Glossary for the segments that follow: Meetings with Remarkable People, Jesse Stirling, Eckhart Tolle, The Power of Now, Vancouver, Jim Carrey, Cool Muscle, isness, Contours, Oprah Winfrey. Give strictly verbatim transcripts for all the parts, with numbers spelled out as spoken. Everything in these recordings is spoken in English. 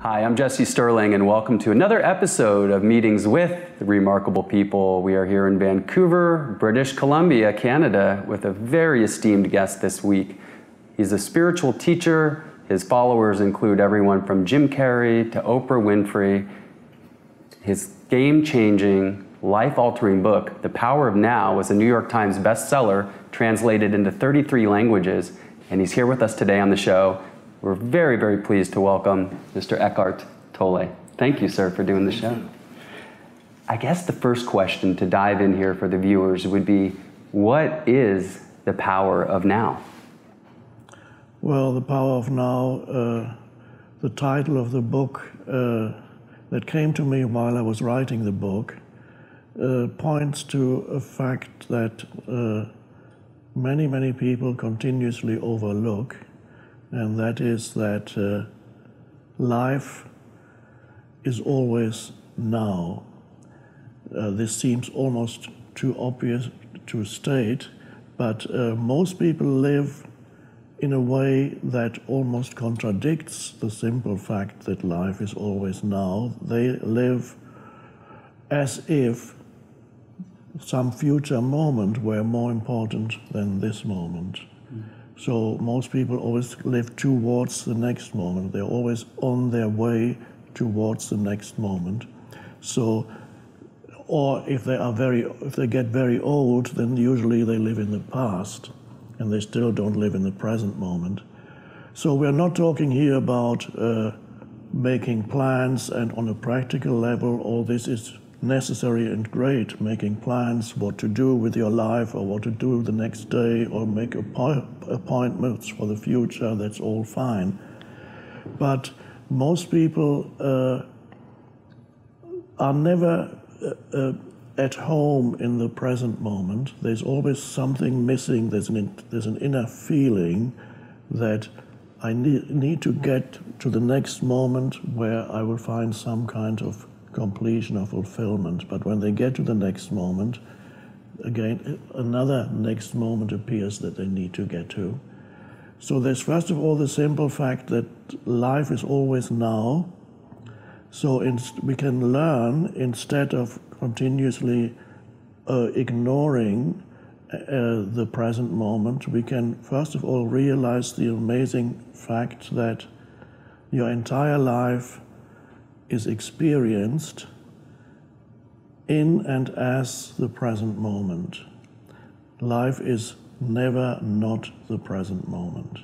Hi, I'm Jesse Stirling, and welcome to another episode of Meetings with Remarkable People. We are here in Vancouver, British Columbia, Canada, with a very esteemed guest this week. He's a spiritual teacher. His followers include everyone from Jim Carrey to Oprah Winfrey. His game-changing, life-altering book, The Power of Now, was a New York Times bestseller, translated into thirty-three languages, and he's here with us today on the show. We're very, very pleased to welcome Mister Eckhart Tolle. Thank you, sir, for doing the show. I guess the first question to dive in here for the viewers would be, what is the power of now? Well, the power of now, uh, the title of the book uh, that came to me while I was writing the book, uh, points to a fact that uh, many, many people continuously overlook, and that is that uh, life is always now. Uh, this seems almost too obvious to state, but uh, most people live in a way that almost contradicts the simple fact that life is always now. They live as if some future moment were more important than this moment. So most people always live towards the next moment. They're always on their way towards the next moment. So, or if they are very, if they get very old, then usually they live in the past, and they still don't live in the present moment. So we're not talking here about uh, making plans, and on a practical level, all this is necessary and great, making plans, what to do with your life or what to do the next day, or make appointments for the future. That's all fine. But most people uh, are never uh, uh, at home in the present moment. There's always something missing. There's an, there's an inner feeling that I need, need to get to the next moment where I will find some kind of completion or fulfillment. But when they get to the next moment, again, another next moment appears that they need to get to. So there's, first of all, the simple fact that life is always now. So we can learn, instead of continuously uh, ignoring uh, the present moment, we can, first of all, realize the amazing fact that your entire life is experienced in and as the present moment. Life is never not the present moment.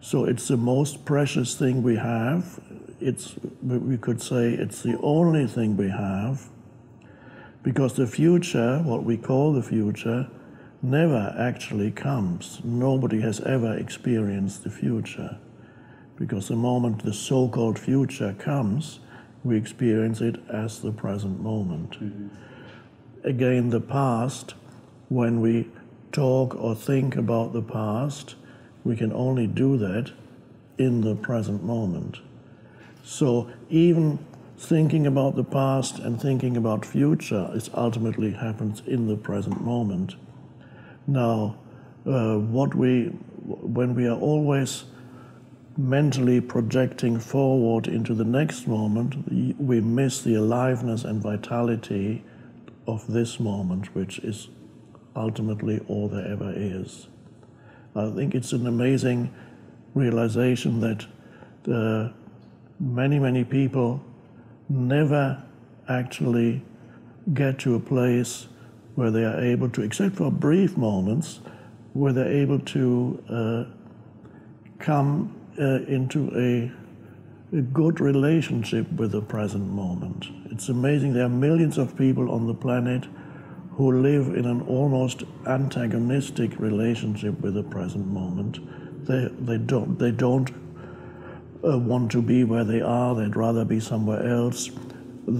So it's the most precious thing we have. It's, we could say, it's the only thing we have, because the future, what we call the future, never actually comes. Nobody has ever experienced the future, because the moment the so-called future comes, we experience it as the present moment. Mm-hmm. Again, the past, when we talk or think about the past, we can only do that in the present moment. So even thinking about the past and thinking about future, it ultimately happens in the present moment. Now, uh, what we, when we are always mentally projecting forward into the next moment, we miss the aliveness and vitality of this moment, which is ultimately all there ever is. I think it's an amazing realization that uh, many, many people never actually get to a place where they are able to, except for brief moments, where they're able to uh, come Uh, into a, a good relationship with the present moment. It's amazing. There are millions of people on the planet who live in an almost antagonistic relationship with the present moment. They, they don't, they don't uh, want to be where they are. They'd rather be somewhere else.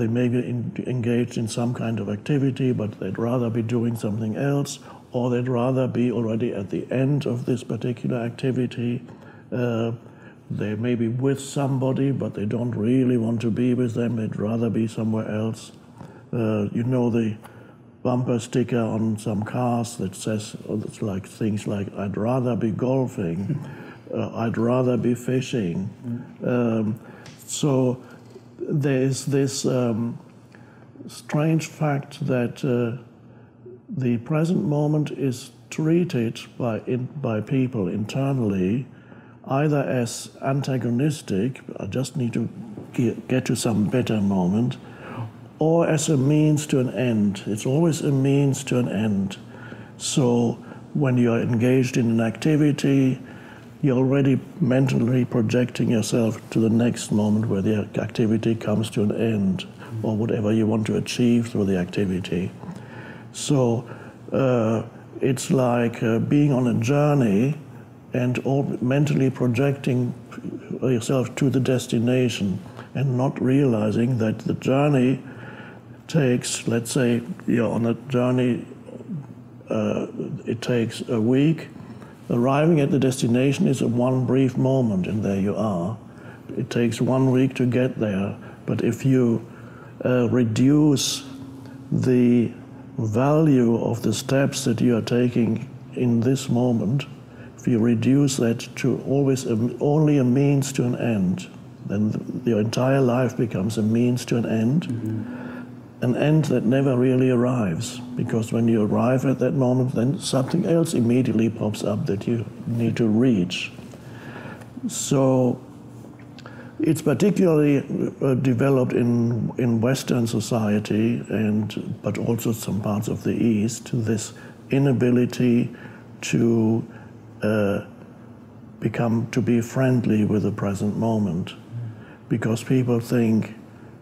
They may be in, engaged in some kind of activity, but they'd rather be doing something else, or they'd rather be already at the end of this particular activity. Uh, they may be with somebody, but they don't really want to be with them. They'd rather be somewhere else. Uh, you know, the bumper sticker on some cars that says, oh, it's like things like, I'd rather be golfing uh, I'd rather be fishing. Mm. Um, so there is this um, strange fact that uh, the present moment is treated by in, by people internally either as antagonistic, I just need to get, get to some better moment, or as a means to an end. It's always a means to an end. So when you're engaged in an activity, you're already mentally projecting yourself to the next moment where the activity comes to an end, or whatever you want to achieve through the activity. So uh, it's like uh, being on a journey and all mentally projecting yourself to the destination and not realizing that the journey takes, let's say you're on a journey, uh, it takes a week. Arriving at the destination is one brief moment, and there you are. It takes one week to get there. But if you uh, reduce the value of the steps that you are taking in this moment, if you reduce that to always a, only a means to an end, then the, your entire life becomes a means to an end, mm-hmm. an end that never really arrives. Because when you arrive at that moment, then something else immediately pops up that you need to reach. So it's particularly uh, developed in in Western society, and but also some parts of the East, this inability to uh, become to be friendly with the present moment, because people think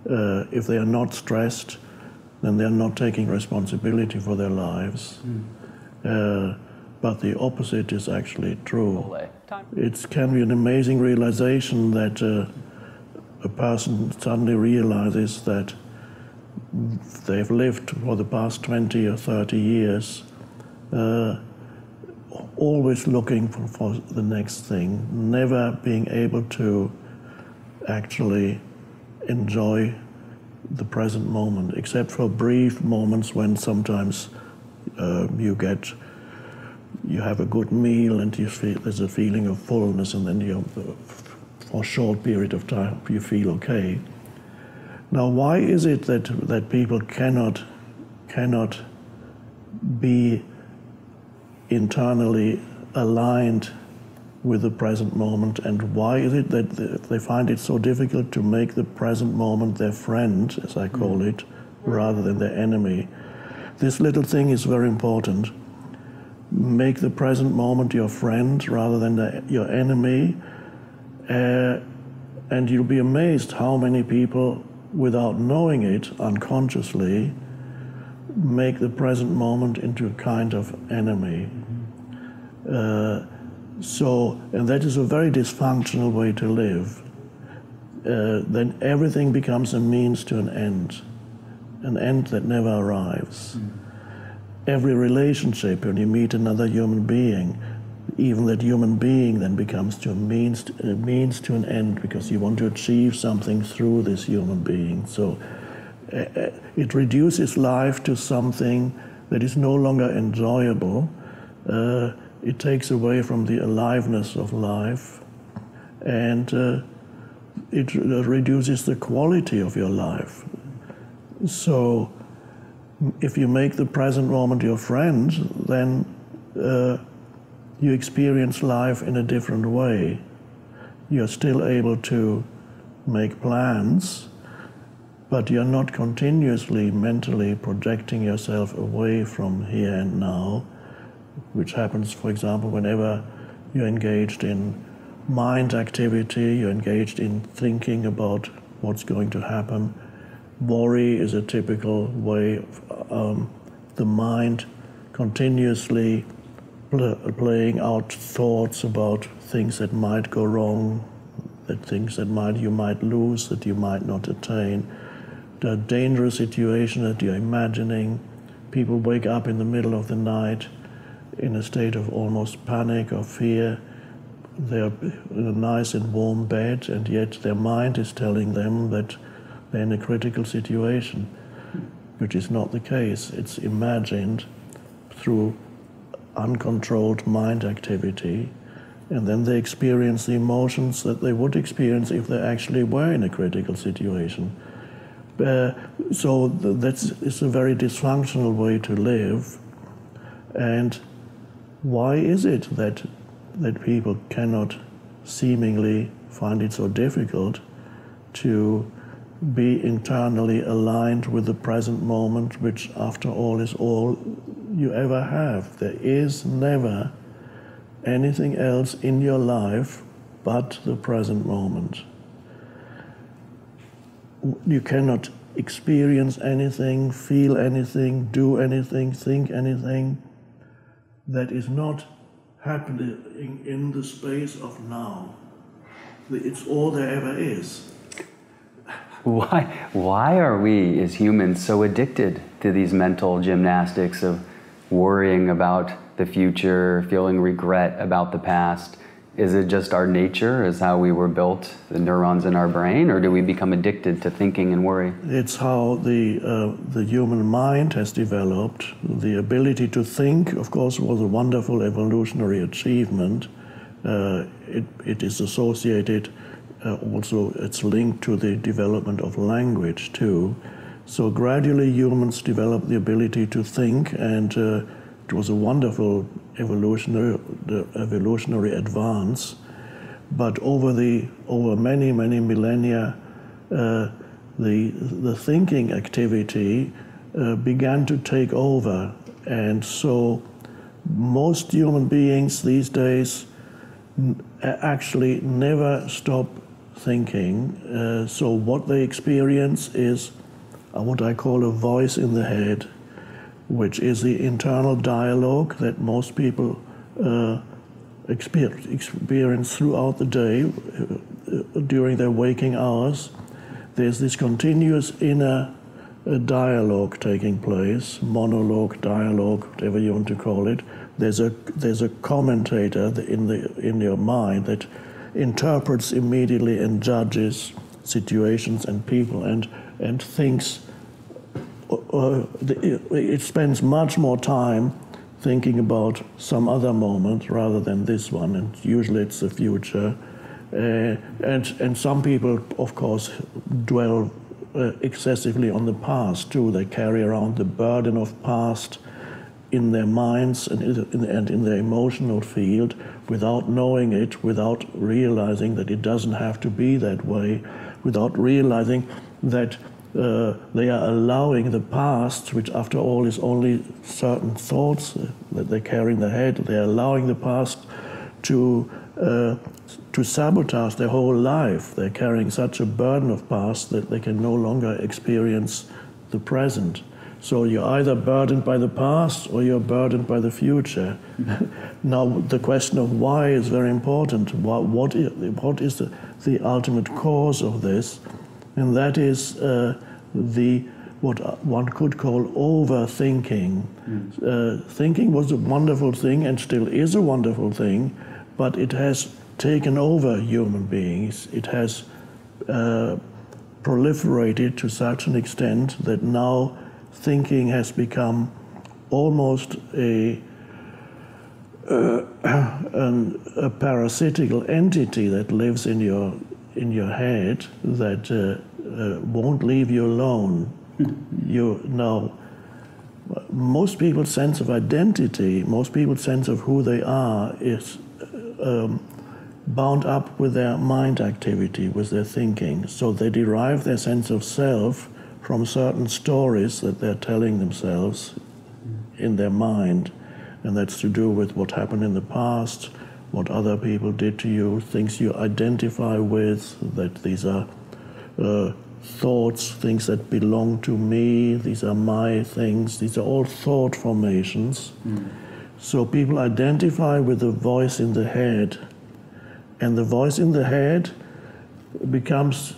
uh, if they are not stressed, then they are not taking responsibility for their lives. Mm. Uh, but the opposite is actually true. It can be an amazing realization that. Uh, A person suddenly realizes that they've lived for the past twenty or thirty years uh, always looking for, for the next thing, never being able to actually enjoy the present moment, except for brief moments when sometimes uh, you get you have a good meal and you feel there's a feeling of fullness, and then you're or short period of time, you feel okay. Now, why is it that that people cannot cannot be internally aligned with the present moment, and why is it that they find it so difficult to make the present moment their friend, as I call it, rather than their enemy? This little thing is very important. Make the present moment your friend rather than the, your enemy. Uh, and you'll be amazed how many people, without knowing it, unconsciously, make the present moment into a kind of enemy. Uh, so, and that is a very dysfunctional way to live. Uh, then everything becomes a means to an end, an end that never arrives. Mm. Every relationship, when you meet another human being, even that human being then becomes to a means to, a means to an end, because you want to achieve something through this human being. So uh, it reduces life to something that is no longer enjoyable. Uh, it takes away from the aliveness of life, and uh, it reduces the quality of your life. So if you make the present moment your friend, then uh, you experience life in a different way. You're still able to make plans, but you're not continuously mentally projecting yourself away from here and now, which happens, for example, whenever you're engaged in mind activity, you're engaged in thinking about what's going to happen. Worry is a typical way of um, the mind continuously playing out thoughts about things that might go wrong, that things that might you might lose, that you might not attain, the dangerous situation that you're imagining. People wake up in the middle of the night in a state of almost panic or fear. They're in a nice and warm bed, and yet their mind is telling them that they're in a critical situation, which is not the case. It's imagined through uncontrolled mind activity, and then they experience the emotions that they would experience if they actually were in a critical situation. Uh, so th that's it's a very dysfunctional way to live. And why is it that that people cannot seemingly find it so difficult to be internally aligned with the present moment, which after all is all you ever have? There is never anything else in your life but the present moment. You cannot experience anything, feel anything, do anything, think anything that is not happening in the space of now. It's all there ever is. Why, why are we as humans so addicted to these mental gymnastics of worrying about the future, feeling regret about the past? Is it just our nature, is how we were built, the neurons in our brain, or do we become addicted to thinking and worry? It's how the, uh, the human mind has developed. The ability to think, of course, was a wonderful evolutionary achievement. Uh, it, it is associated, uh, also it's linked to the development of language too. So gradually humans developed the ability to think, and uh, it was a wonderful evolutionary, evolutionary advance, but over the over many many millennia, uh, the the thinking activity uh, began to take over, and so most human beings these days actually never stop thinking. Uh, so what they experience is what I call a voice in the head, which is the internal dialogue that most people uh, experience throughout the day, uh, during their waking hours. There's this continuous inner uh, dialogue taking place, monologue, dialogue, whatever you want to call it. There's a, there's a commentator in, the, in your mind that interprets immediately and judges situations and people and, and thinks. Uh, it spends much more time thinking about some other moment rather than this one, and usually it's the future. Uh, and, and some people, of course, dwell uh, excessively on the past too. They carry around the burden of past in their minds and in, and in their emotional field without knowing it, without realizing that it doesn't have to be that way, without realizing that Uh, they are allowing the past, which after all is only certain thoughts that they carry in their head, they are allowing the past to, uh, to sabotage their whole life. They're carrying such a burden of past that they can no longer experience the present. So you're either burdened by the past or you're burdened by the future. Now, the question of why is very important. What, what is, what is the, the ultimate cause of this? And that is uh, the what one could call overthinking. Mm. Uh, thinking was a wonderful thing and still is a wonderful thing, but it has taken over human beings. It has uh, proliferated to such an extent that now thinking has become almost a uh, an, a parasitical entity that lives in your in your head, that uh, uh, won't leave you alone. You know, most people's sense of identity, most people's sense of who they are is um, bound up with their mind activity, with their thinking. So they derive their sense of self from certain stories that they're telling themselves in their mind. And that's to do with what happened in the past, what other people did to you, things you identify with, that these are uh, thoughts, things that belong to me, these are my things, these are all thought formations. Mm. So people identify with the voice in the head, and the voice in the head becomes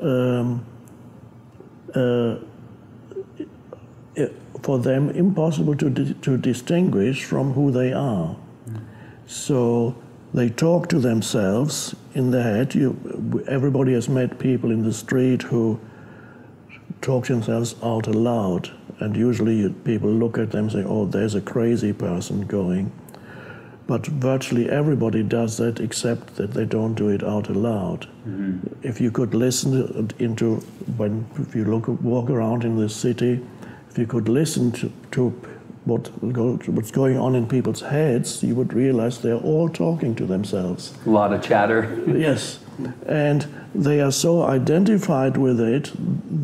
um, uh, for them impossible to, di to distinguish from who they are. So they talk to themselves in their head. You, everybody has met people in the street who talk themselves out aloud, and usually you, people look at them and say, oh, there's a crazy person going. But virtually everybody does that, except that they don't do it out aloud. Mm-hmm. If you could listen into, when if you look walk around in this city, if you could listen to, to what what's going on in people's heads, you would realize they're all talking to themselves. A lot of chatter. Yes, and they are so identified with it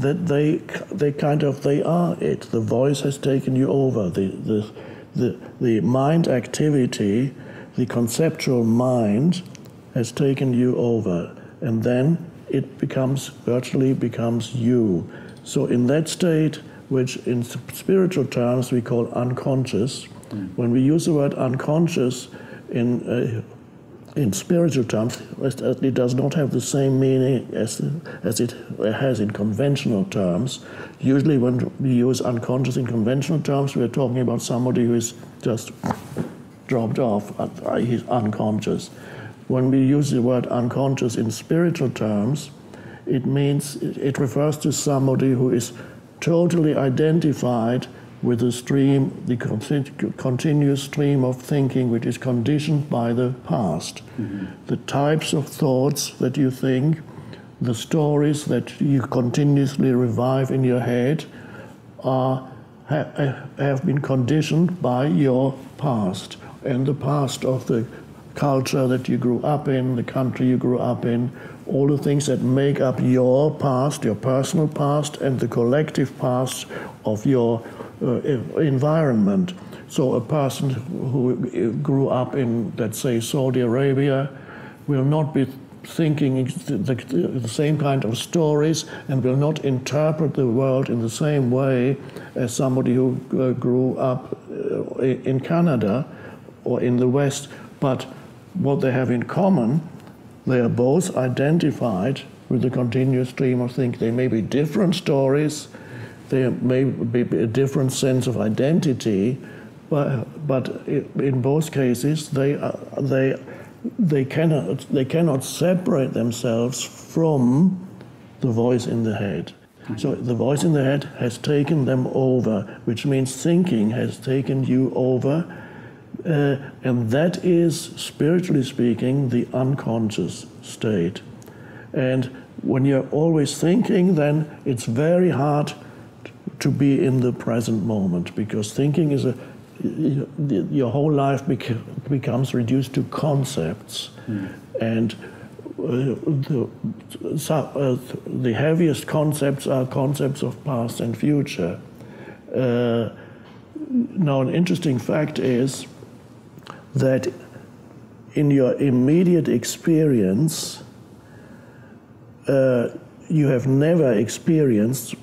that they they kind of they are it. The voice has taken you over. The the. The, the mind activity, the conceptual mind, has taken you over, and then it becomes, virtually becomes you. So in that state, which in spiritual terms we call unconscious, mm. when we use the word unconscious in, uh, in spiritual terms, it does not have the same meaning as, as it has in conventional terms. Usually when we use unconscious in conventional terms, we're talking about somebody who is just dropped off, he's unconscious. When we use the word unconscious in spiritual terms, it means, it refers to somebody who is totally identified with the stream, the continuous stream of thinking which is conditioned by the past. Mm-hmm. The types of thoughts that you think, the stories that you continuously revive in your head are, ha, have been conditioned by your past and the past of the culture that you grew up in, the country you grew up in, all the things that make up your past, your personal past, and the collective past of your uh, environment. So a person who grew up in, let's say, Saudi Arabia will not be thinking the same kind of stories and will not interpret the world in the same way as somebody who grew up in Canada or in the West. But what they have in common, they are both identified with the continuous stream of thinking. They may be different stories, there may be a different sense of identity, but, but in both cases they, they, they, cannot, they cannot separate themselves from the voice in the head. So the voice in the head has taken them over, which means thinking has taken you over. Uh, and that is, spiritually speaking, the unconscious state. And when you're always thinking, then it's very hard to be in the present moment, because thinking is a, your whole life bec becomes reduced to concepts. Mm. And uh, the, so, uh, the heaviest concepts are concepts of past and future. Uh, now, an interesting fact is that in your immediate experience, uh, you have never experienced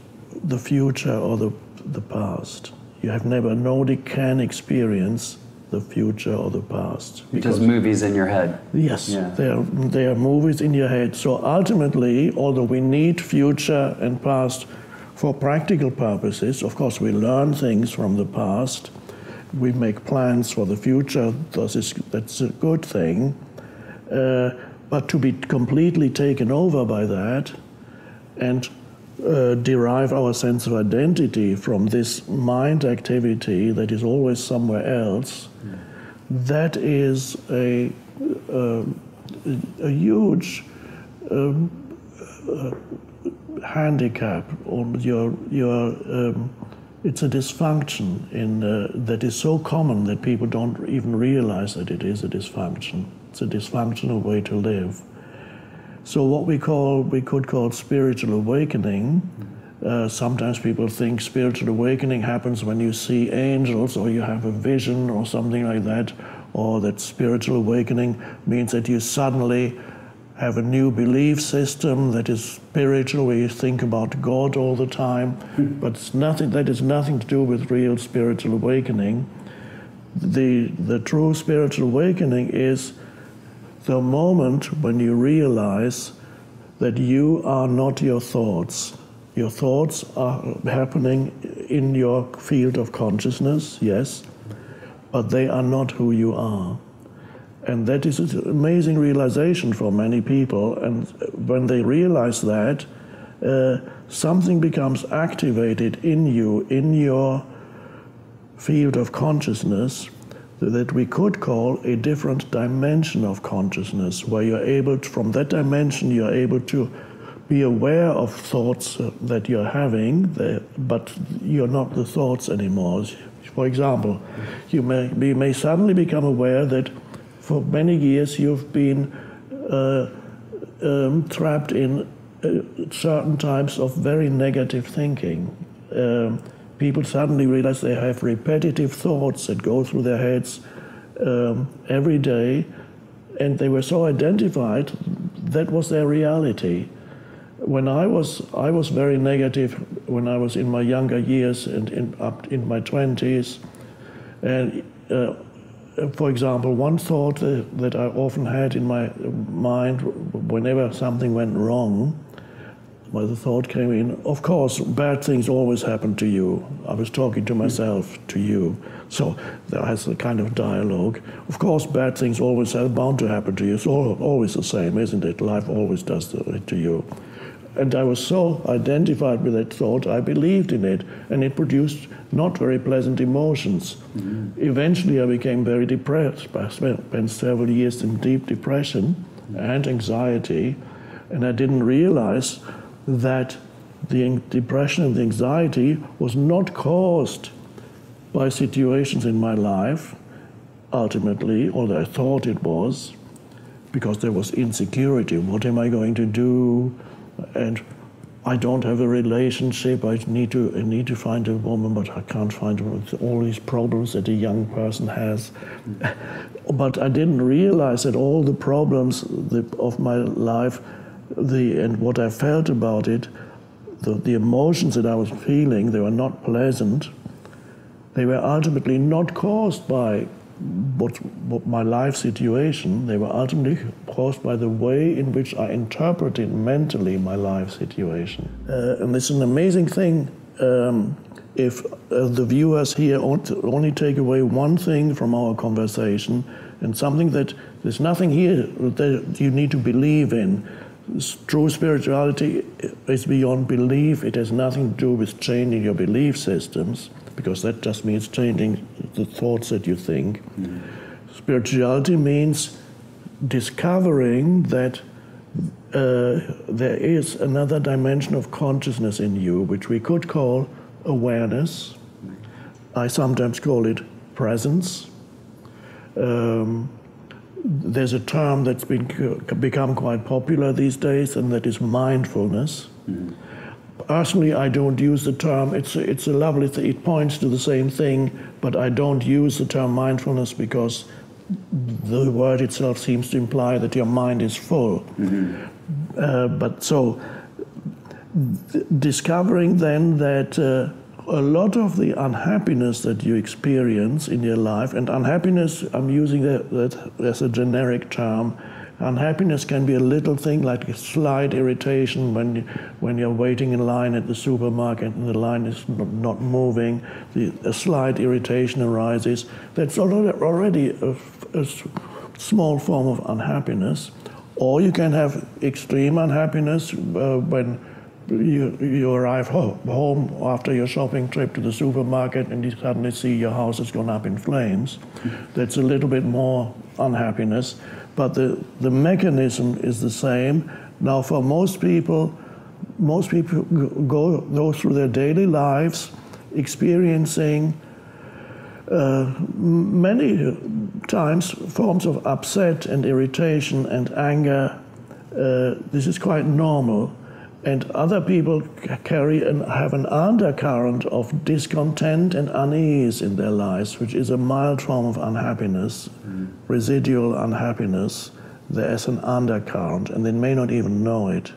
the future or the, the past. You have never, nobody can experience the future or the past. Because movies in your head. Yes, yeah. they are, they are movies in your head. So ultimately, although we need future and past for practical purposes, of course we learn things from the past, we make plans for the future, that's, that's a good thing. Uh, but to be completely taken over by that and uh, derive our sense of identity from this mind activity that is always somewhere else, yeah. that is a, uh, a huge um, uh, handicap on your, your um, it's a dysfunction in, uh, that is so common that people don't even realize that it is a dysfunction. It's a dysfunctional way to live. So what we call, we could call spiritual awakening, uh, sometimes people think spiritual awakening happens when you see angels or you have a vision or something like that, or that spiritual awakening means that you suddenly have a new belief system that is spiritual, where you think about God all the time, mm. but it's nothing, that is nothing to do with real spiritual awakening. The, the true spiritual awakening is the moment when you realize that you are not your thoughts. Your thoughts are happening in your field of consciousness, yes, but they are not who you are. And that is an amazing realization for many people. And when they realize that, uh, something becomes activated in you, in your field of consciousness, that we could call a different dimension of consciousness, where you're able to, from that dimension, you're able to be aware of thoughts that you're having, but you're not the thoughts anymore. For example, you may, you may suddenly become aware that for many years you've been uh, um, trapped in uh, certain types of very negative thinking. Um, People suddenly realize they have repetitive thoughts that go through their heads um, every day, and they were so identified, that was their reality. When I was, I was very negative when I was in my younger years and in, up in my twenties. And uh, for example, one thought that I often had in my mind whenever something went wrong, well, the thought came in, of course, bad things always happen to you. I was talking to myself, to you. So there has a kind of dialogue. Of course, bad things always are bound to happen to you. It's always the same, isn't it? Life always does it to you. And I was so identified with that thought, I believed in it, and it produced not very pleasant emotions. Mm-hmm. Eventually, I became very depressed. I spent several years in deep depression and anxiety, and I didn't realize that the depression and the anxiety was not caused by situations in my life, ultimately, although I thought it was, because there was insecurity. What am I going to do? And I don't have a relationship. I need to, I need to find a woman, but I can't find all these problems that a young person has. But I didn't realize that all the problems of my life The, and what I felt about it, the, the emotions that I was feeling, they were not pleasant. They were ultimately not caused by what, what my life situation. They were ultimately caused by the way in which I interpreted mentally my life situation. Uh, and it's an amazing thing um, if uh, the viewers here only take away one thing from our conversation, and something that there's nothing here that you need to believe in. True spirituality is beyond belief. It has nothing to do with changing your belief systems, because that just means changing the thoughts that you think. Mm. Spirituality means discovering that uh, there is another dimension of consciousness in you, which we could call awareness. I sometimes call it presence. Um, There's a term that's been become quite popular these days, and that is mindfulness. Mm. Personally, I don't use the term. It's a, it's a lovely thing. It points to the same thing, but I don't use the term mindfulness because the word itself seems to imply that your mind is full. Mm-hmm. uh, but so th- discovering then that uh, a lot of the unhappiness that you experience in your life, and unhappiness, I'm using that, that as a generic term. Unhappiness can be a little thing like a slight irritation when you, when you're waiting in line at the supermarket and the line is not, not moving, the, a slight irritation arises. That's already a, a small form of unhappiness. Or you can have extreme unhappiness uh, when You, you arrive home after your shopping trip to the supermarket and you suddenly see your house has gone up in flames. That's a little bit more unhappiness, but the, the mechanism is the same. Now for most people, most people go, go through their daily lives experiencing uh, many times forms of upset and irritation and anger. Uh, this is quite normal. And other people carry and have an undercurrent of discontent and unease in their lives, which is a mild form of unhappiness, mm. residual unhappiness. There's an undercurrent, and they may not even know it.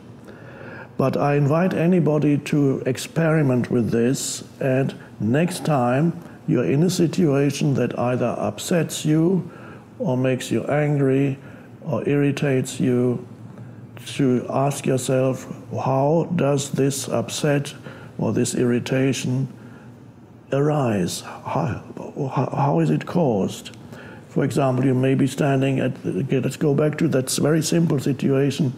But I invite anybody to experiment with this, and next time you're in a situation that either upsets you or makes you angry or irritates you, to ask yourself, how does this upset or this irritation arise? How, how, how is it caused? For example, you may be standing at, okay, let's go back to that very simple situation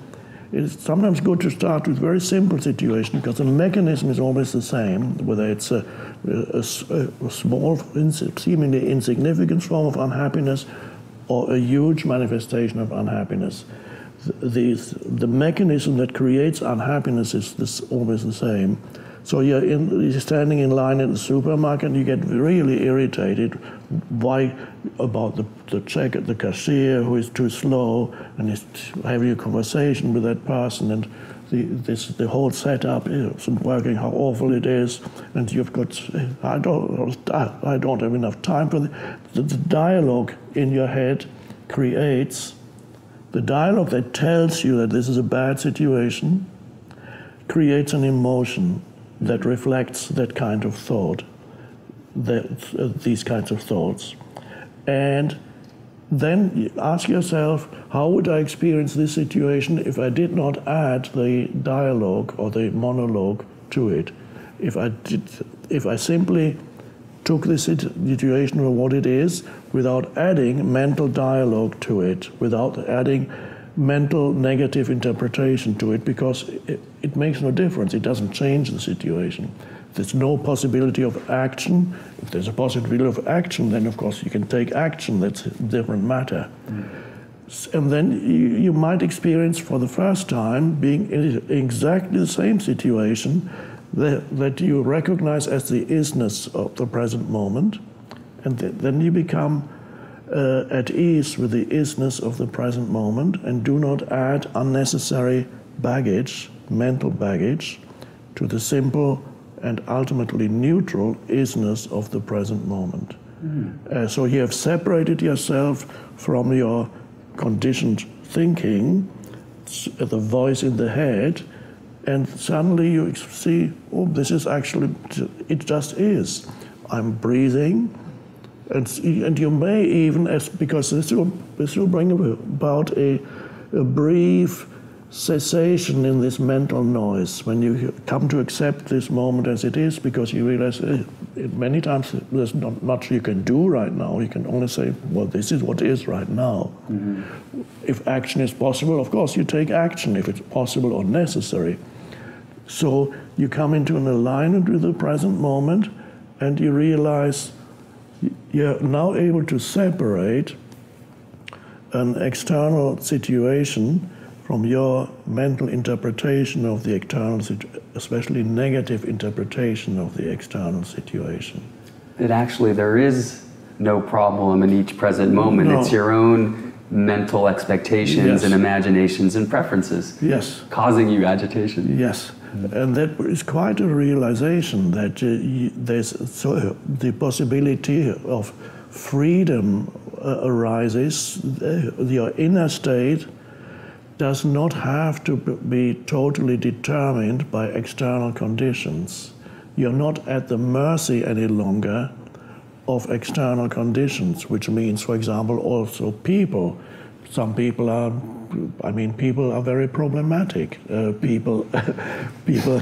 it's sometimes good to start with very simple situations, because the mechanism is always the same, whether it's a, a, a small, seemingly insignificant form of unhappiness or a huge manifestation of unhappiness. The, the mechanism that creates unhappiness is this, always the same. So you're, in, you're standing in line in the supermarket and you get really irritated why about the, the check at the cashier who is too slow, and is having a conversation with that person, and the, this, the whole setup isn't working, how awful it is, and you've got, I don't, I don't have enough time for the, the, the dialogue in your head creates, the dialogue that tells you that this is a bad situation creates an emotion that reflects that kind of thought, that, uh, these kinds of thoughts. And then you ask yourself, how would I experience this situation if I did not add the dialogue or the monologue to it? If I, did, if I simply took this situation for what it is, without adding mental dialogue to it, without adding mental negative interpretation to it, because it, it makes no difference. It doesn't change the situation. There's no possibility of action. If there's a possibility of action, then of course you can take action. That's a different matter. Mm. And then you, you might experience for the first time being in exactly the same situation that, that you recognize as the isness of the present moment, and th then you become Uh, at ease with the isness of the present moment, and do not add unnecessary baggage, mental baggage, to the simple and ultimately neutral isness of the present moment. Mm. Uh, so you have separated yourself from your conditioned thinking, the voice in the head, and suddenly you see, oh, this is actually, it just is. I'm breathing. And, and you may even, as, because this will, this will bring about a, a brief cessation in this mental noise, when you come to accept this moment as it is, because you realize eh, many times there's not much you can do right now. You can only say, well, this is what is right now. Mm-hmm. If action is possible, of course, you take action if it's possible or necessary. So you come into an alignment with the present moment, and you realize you're now able to separate an external situation from your mental interpretation of the external, especially negative interpretation of the external situation. It actually, there is no problem in each present moment. No. It's your own mental expectations, yes, and imaginations and preferences, yes, causing you agitation. Yes. And that is quite a realization that uh, there's so the possibility of freedom uh, arises. Your inner state does not have to be totally determined by external conditions. You're not at the mercy any longer of external conditions, which means, for example, also people. Some people are, I mean, people are very problematic. Uh, people, people.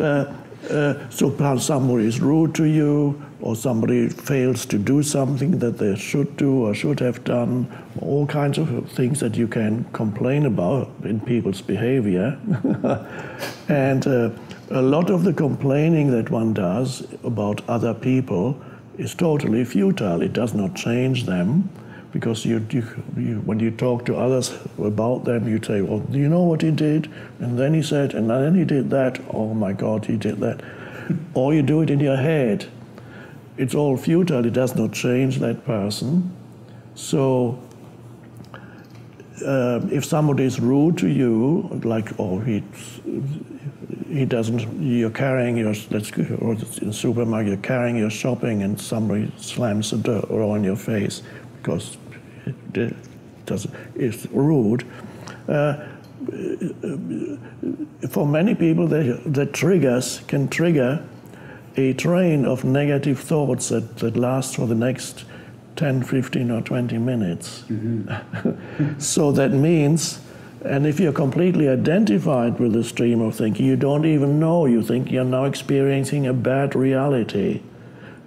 Uh, uh, so somebody is rude to you, or somebody fails to do something that they should do or should have done. All kinds of things that you can complain about in people's behavior. And uh, a lot of the complaining that one does about other people is totally futile. It does not change them. Because you, you, you, when you talk to others about them, you say, well, do you know what he did? And then he said, and then he did that. Oh, my God, he did that. Or you do it in your head. It's all futile. It does not change that person. So uh, if somebody is rude to you, like, oh, he, he doesn't, you're carrying your, let's go, or in the supermarket, you're carrying your shopping, and somebody slams the door on your face, because it is rude. Uh, for many people, the, the triggers can trigger a train of negative thoughts that, that lasts for the next ten, fifteen, or twenty minutes. Mm-hmm. So that means, and if you're completely identified with the stream of thinking, you don't even know. You think you're now experiencing a bad reality.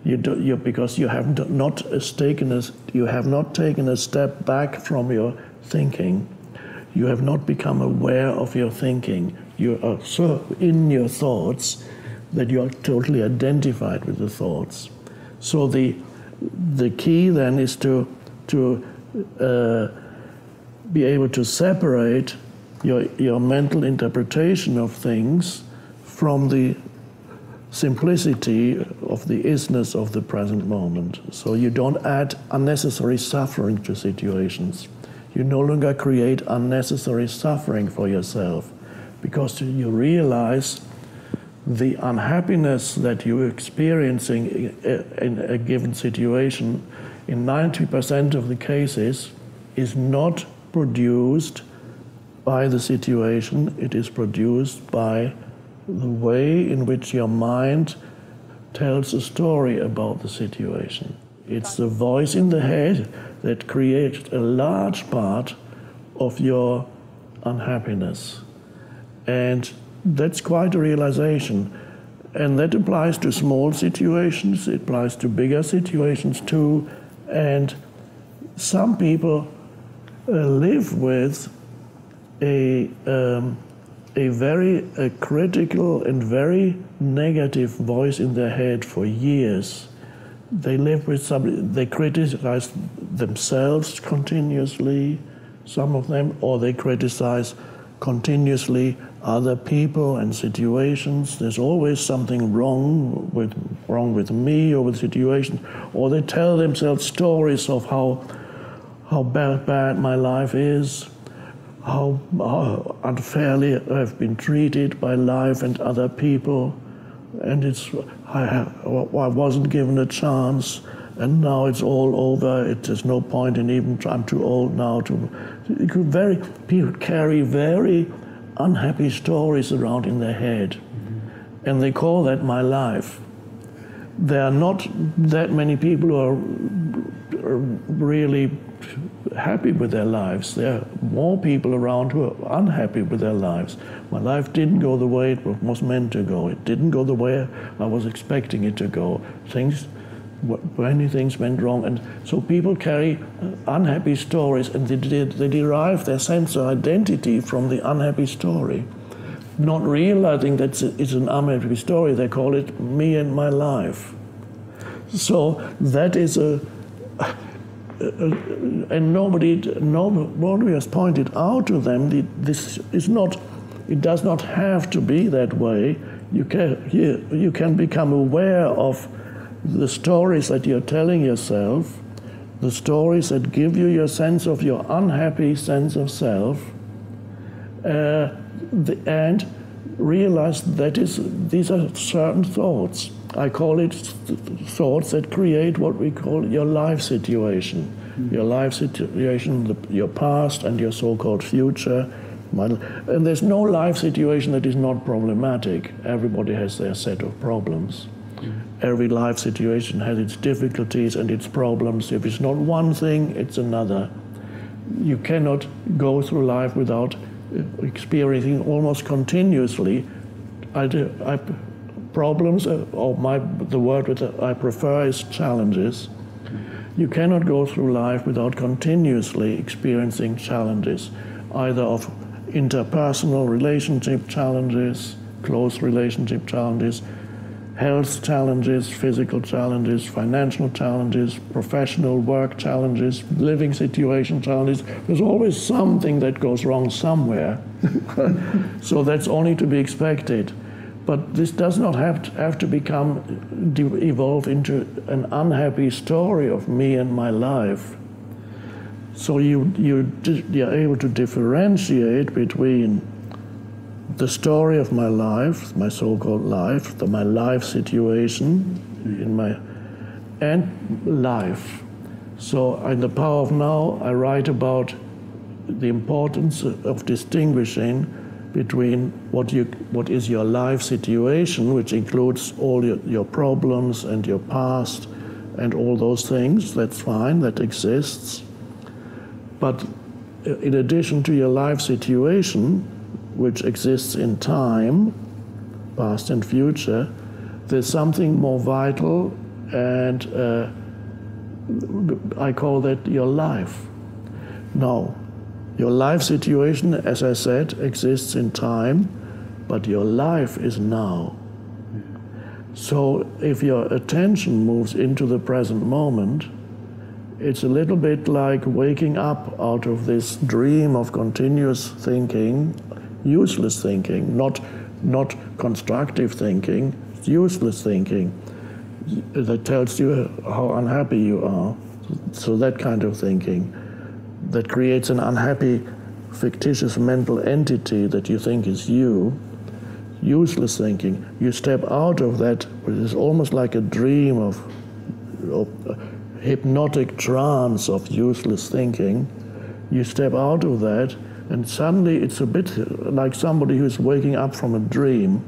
You do, you, because you have not taken a, you have not taken a step back from your thinking. You have not become aware of your thinking. You are so in your thoughts that you are totally identified with the thoughts. So the the key then is to to uh, be able to separate your your mental interpretation of things from the simplicity of the isness of the present moment. So you don't add unnecessary suffering to situations. You no longer create unnecessary suffering for yourself, because you realize the unhappiness that you're experiencing in a given situation in ninety percent of the cases is not produced by the situation. It is produced by the way in which your mind tells a story about the situation. It's the voice in the head that creates a large part of your unhappiness. And that's quite a realization. And that applies to small situations, it applies to bigger situations too. And some people uh, live with a, um, a very a critical and very negative voice in their head for years. They live with somebody, they criticize themselves continuously, some of them, or they criticize continuously other people and situations. There's always something wrong with, wrong with me or with situations. Or they tell themselves stories of how, how bad, bad my life is, how, how unfairly I've been treated by life and other people. And it's, I, have, I wasn't given a chance, and now it's all over. It, there's no point in even, I'm too old now. To, it could very, people carry very unhappy stories around in their head, mm-hmm. and they call that my life. There are not that many people who are, are really happy with their lives. There are more people around who are unhappy with their lives. My life didn't go the way it was meant to go. It didn't go the way I was expecting it to go. Things, many things went wrong. And so people carry unhappy stories, and they, they derive their sense of identity from the unhappy story. Not realizing that it's an unhappy story, they call it me and my life. So that is a... Uh, and nobody, nobody has pointed out to them that this is not, it does not have to be that way. You can, you, you can become aware of the stories that you're telling yourself, the stories that give you your sense of your unhappy sense of self, uh, the, and realize that is, these are certain thoughts. I call it thoughts that create what we call your life situation. Mm-hmm. Your life situation, the, your past and your so-called future. My, and there's no life situation that is not problematic. Everybody has their set of problems. Mm-hmm. Every life situation has its difficulties and its problems. If it's not one thing, it's another. You cannot go through life without experiencing almost continuously. I do, I, problems, or my, the word which I prefer is challenges. You cannot go through life without continuously experiencing challenges, either of interpersonal relationship challenges, close relationship challenges, health challenges, physical challenges, financial challenges, professional work challenges, living situation challenges. There's always something that goes wrong somewhere. So that's only to be expected. But this does not have to, have to become, to evolve into an unhappy story of me and my life. So you, you, you're able to differentiate between the story of my life, my so-called life, the, my life situation, in my, and life. So in The Power of Now, I write about the importance of distinguishing between what you, what is your life situation, which includes all your, your problems and your past and all those things. That's fine, that exists. But in addition to your life situation, which exists in time, past and future, there's something more vital, and uh, I call that your life. Now, Your life situation, as I said, exists in time, but your life is now. Yeah. So if your attention moves into the present moment, it's a little bit like waking up out of this dream of continuous thinking, useless thinking, not, not constructive thinking, useless thinking that tells you how unhappy you are. So that kind of thinking that creates an unhappy, fictitious mental entity that you think is you, useless thinking. You step out of that, which is almost like a dream of, of uh, hypnotic trance of useless thinking. You step out of that, and suddenly it's a bit like somebody who's waking up from a dream.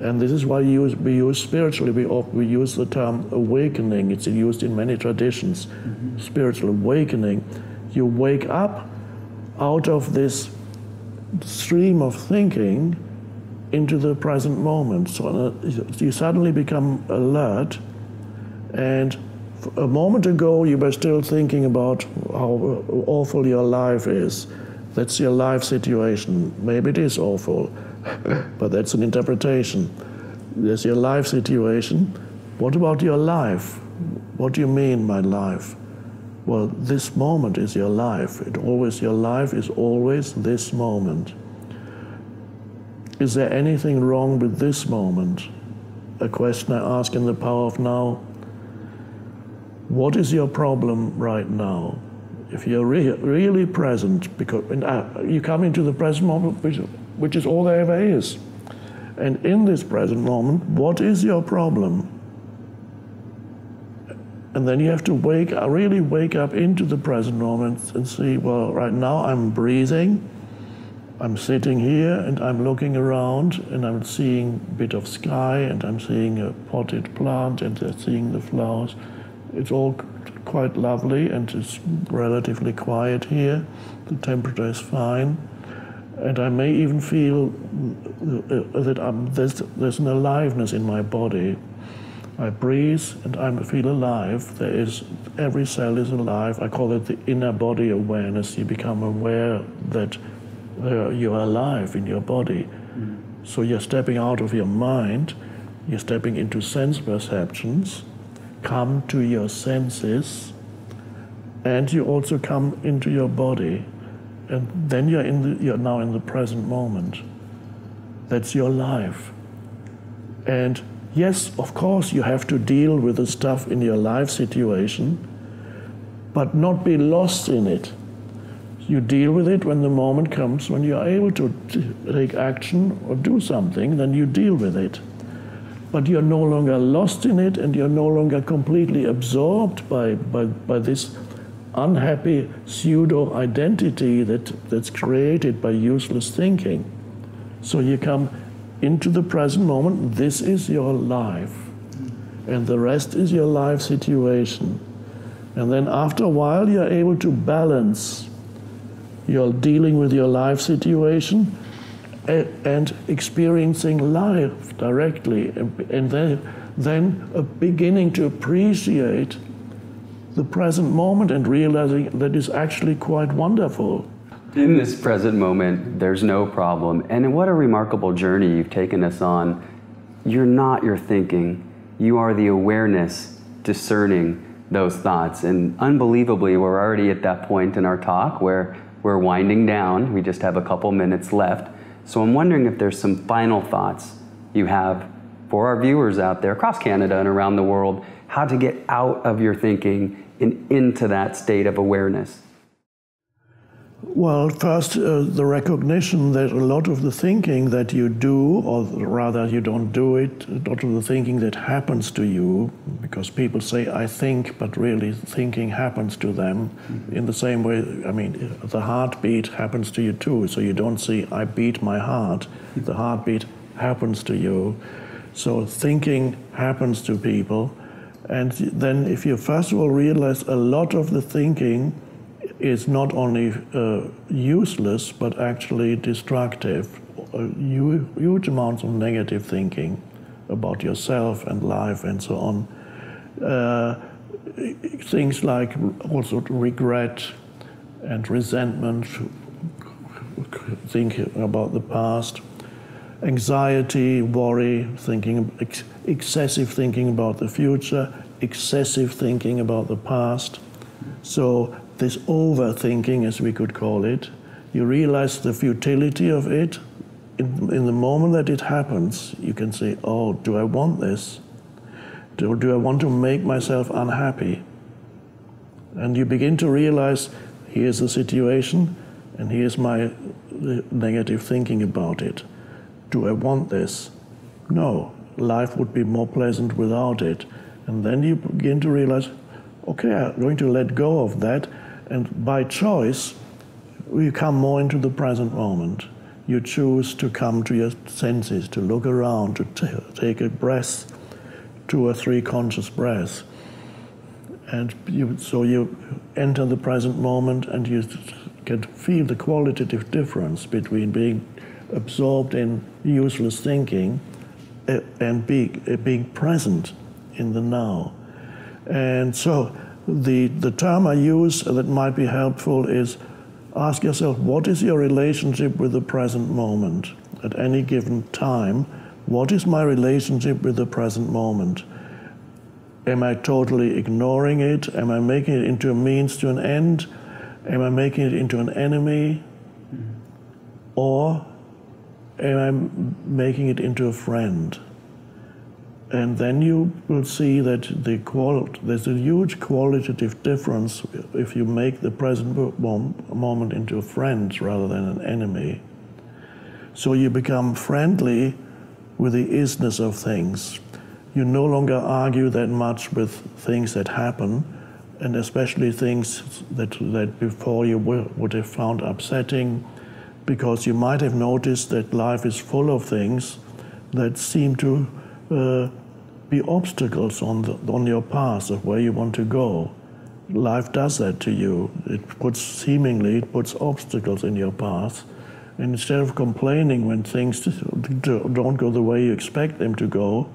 And this is why you use, we use spiritually, we, we use the term awakening. It's used in many traditions, mm-hmm. spiritual awakening. You wake up out of this stream of thinking into the present moment. So you suddenly become alert, and a moment ago you were still thinking about how awful your life is. That's your life situation. Maybe it is awful, but that's an interpretation. There's your life situation. What about your life? What do you mean by life? Well, this moment is your life. It always, your life is always this moment. Is there anything wrong with this moment? A question I ask in The Power of Now. What is your problem right now? If you're re really present, because and, uh, you come into the present moment, which, which is all there ever is. And in this present moment, what is your problem? And then you have to wake, really wake up into the present moment and see, well, right now I'm breathing, I'm sitting here, and I'm looking around, and I'm seeing a bit of sky, and I'm seeing a potted plant, and I'm seeing the flowers. It's all quite lovely, and it's relatively quiet here. The temperature is fine. And I may even feel that I'm, there's, there's an aliveness in my body. I breathe and I feel alive. There is, every cell is alive. I call it the inner body awareness. You become aware that uh, you are alive in your body. Mm. So you're stepping out of your mind. You're stepping into sense perceptions. Come to your senses. And you also come into your body. And then you're, in the, you're now in the present moment. That's your life. And yes, of course, you have to deal with the stuff in your life situation, but not be lost in it. You deal with it when the moment comes, when you are able to take action or do something, then you deal with it. But you're no longer lost in it, and you're no longer completely absorbed by, by, by this unhappy pseudo-identity that, that's created by useless thinking. So you come into the present moment. This is your life, and the rest is your life situation. And then after a while, you're able to balance. You're dealing with your life situation and experiencing life directly, and then, then beginning to appreciate the present moment and realizing that it's actually quite wonderful. In this present moment, there's no problem. And what a remarkable journey you've taken us on. You're not your thinking. You are the awareness discerning those thoughts. And unbelievably, we're already at that point in our talk where we're winding down. We just have a couple minutes left. So I'm wondering if there's some final thoughts you have for our viewers out there across Canada and around the world, how to get out of your thinking and into that state of awareness. Well, first, uh, the recognition that a lot of the thinking that you do, or rather you don't do it, a lot of the thinking that happens to you, because people say, I think, but really thinking happens to them. Mm-hmm. In the same way, I mean, the heartbeat happens to you too, so you don't see, I beat my heart. Mm-hmm. The heartbeat happens to you. So thinking happens to people. And then if you first of all realize a lot of the thinking is not only uh, useless, but actually destructive. Uh, huge, huge amounts of negative thinking about yourself and life and so on. Uh, things like also regret, and resentment, thinking about the past, anxiety, worry, thinking, ex excessive thinking about the future, excessive thinking about the past. So this overthinking, as we could call it, you realize the futility of it. In, in the moment that it happens, you can say, oh, do I want this? Do, do I want to make myself unhappy? And you begin to realize, here's the situation, and here's my negative thinking about it. Do I want this? No, life would be more pleasant without it. And then you begin to realize, okay, I'm going to let go of that. And by choice, you come more into the present moment. You choose to come to your senses, to look around, to t take a breath, two or three conscious breaths. And you, so you enter the present moment and you can feel the qualitative difference between being absorbed in useless thinking and being, being present in the now. And so the, the term I use that might be helpful is ask yourself, what is your relationship with the present moment at any given time? What is my relationship with the present moment? Am I totally ignoring it? Am I making it into a means to an end? Am I making it into an enemy? Mm-hmm. Or am I making it into a friend? And then you will see that the qual there's a huge qualitative difference if you make the present moment into a friend rather than an enemy. So you become friendly with the isness of things. You no longer argue that much with things that happen, and especially things that, that before you would have found upsetting, because you might have noticed that life is full of things that seem to uh, be obstacles on, the, on your path of where you want to go. Life does that to you. It puts, seemingly, it puts obstacles in your path. And instead of complaining when things don't go the way you expect them to go,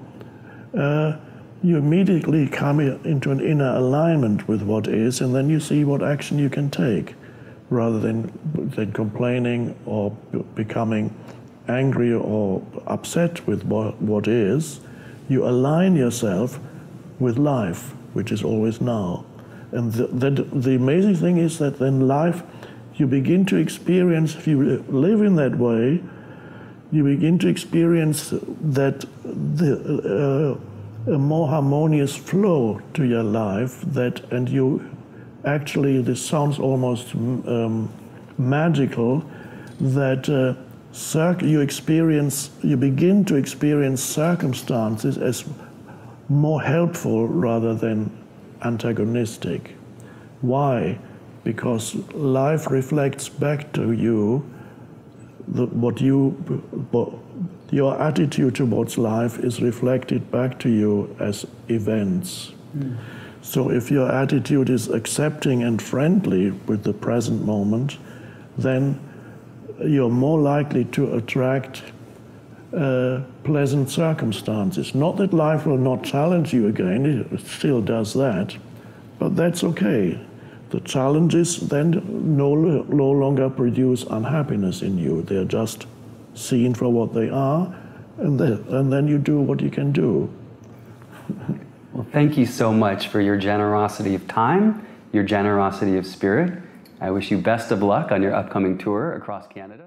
Uh, you immediately come into an inner alignment with what is, and then you see what action you can take, rather than, than complaining or becoming angry or upset with what, what is. You align yourself with life, which is always now. And the, the, the amazing thing is that then life, you begin to experience, if you live in that way, you begin to experience that the, uh, a more harmonious flow to your life, that, and you actually, this sounds almost um, magical, that uh, circ you experience, you begin to experience circumstances as more helpful rather than antagonistic. Why? Because life reflects back to you The, what you, what, your attitude towards life is reflected back to you as events. Mm. So if your attitude is accepting and friendly with the present moment, then you're more likely to attract uh, pleasant circumstances. Not that life will not challenge you again, it still does that, but that's okay. The challenges then no, no longer produce unhappiness in you. They're just seen for what they are, and, they, and then you do what you can do. Well, thank you so much for your generosity of time, your generosity of spirit. I wish you best of luck on your upcoming tour across Canada.